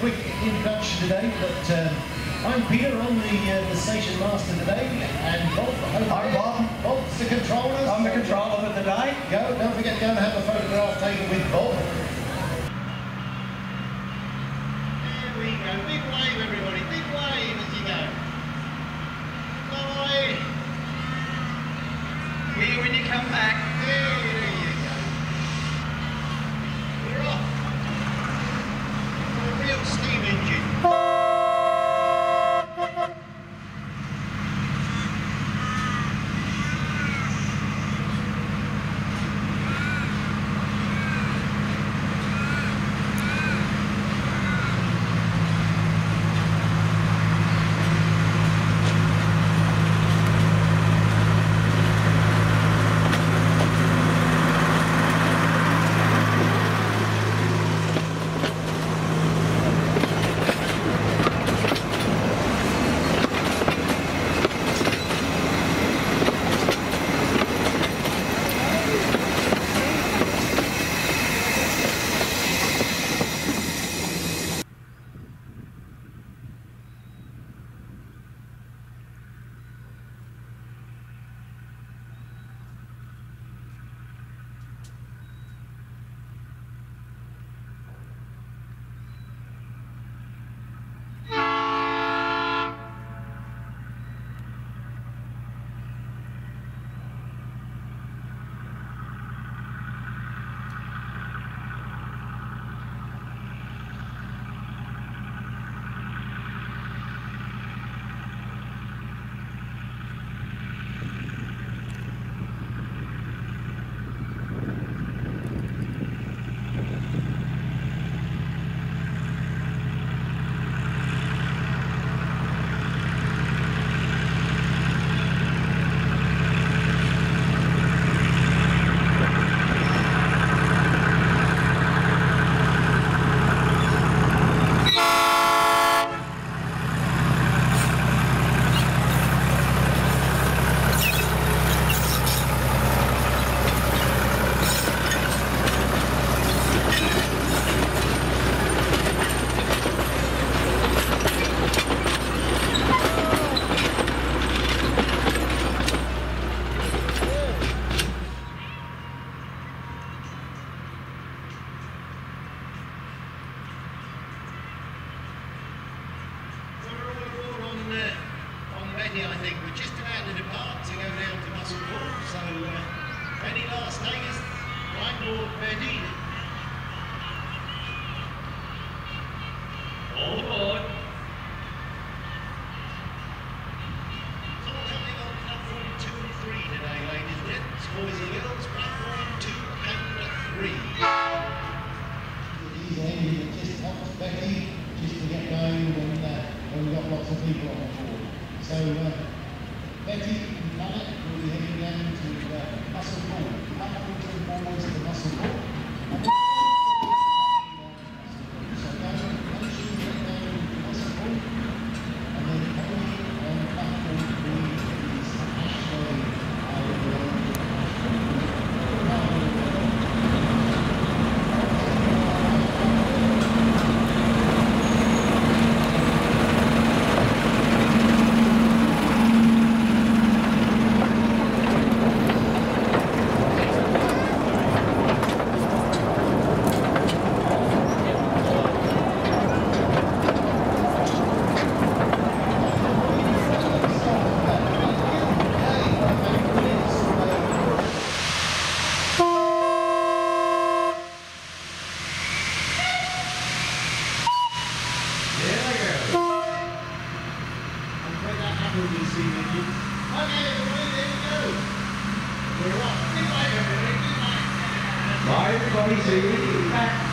quick introduction today, but I'm Peter, I'm the station master today, and Bob, I'm Bob. Bob's the controller. I'm the controller of the day. Go, don't forget to go and have a photograph taken with Bob. There we go, big wave everybody, big wave as you go. Lovely. Here when you come back, there you go. We're off. A real steam engine. I think we're just about to depart to go down to Musselburgh, so any last takers, right Lord Benny. All aboard. It's all happening on platform 2 and 3 today, ladies and gents, boys and girls, platform 2 and 3. It is just helps Becky just to get going when we've got lots of people on the board. So, Betty and Alec will be heading down to Musselburgh. Up to the boys to Musselburgh. Bye everybody, see you.